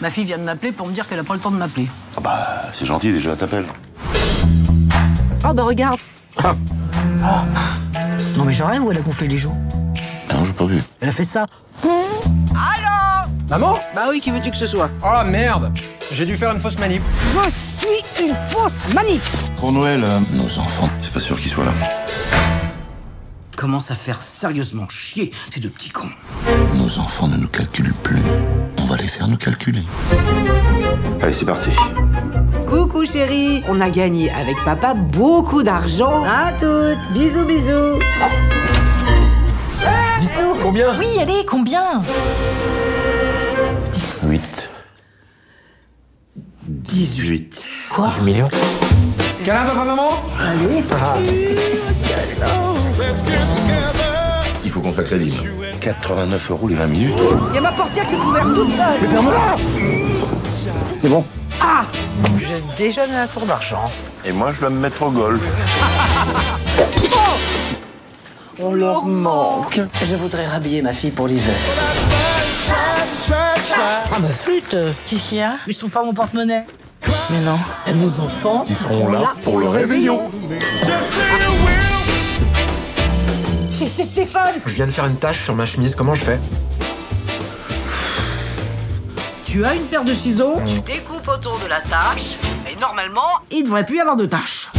Ma fille vient de m'appeler pour me dire qu'elle a pas le temps de m'appeler. Ah bah, c'est gentil déjà, t'appelles. Oh bah regarde. Ah. Ah. Non mais j'en rêve où elle a gonflé les joues. Ah non, j'ai pas vu. Elle a fait ça. Allô? Maman? Bah oui, qui veux-tu que ce soit? Oh merde! J'ai dû faire une fausse manip. Je suis une fausse manip! Pour Noël, nos enfants, c'est pas sûr qu'ils soient là. Commence à faire sérieusement chier, ces deux petits cons. Nos enfants ne nous calculent plus. On va les faire nous calculer. Allez, c'est parti. Coucou chérie, on a gagné avec papa beaucoup d'argent. À toutes, bisous bisous. Dites-nous combien? Oui, allez, combien? 8. 18. Quoi? 18 millions. Câlin, papa, maman? Allez. Ah. Il faut qu'on soit crédible. 89 € les 20 minutes. Il y a ma portière qui est ouverte toute seule. Mais ferme-la. C'est bon. Ah, je déjeune à la tour d'argent. Et moi, je vais me mettre au golf. Oh, on leur manque. Je voudrais rhabiller ma fille pour l'hiver. Ah, ma flûte. Qu'est-ce qu'il y a? Mais je trouve pas mon porte-monnaie. Mais non. Et nos enfants, ils seront là pour le réveillon. C'est Stéphane! Je viens de faire une tache sur ma chemise, comment je fais? Tu as une paire de ciseaux, tu découpes autour de la tache, et normalement, il ne devrait plus y avoir de tache.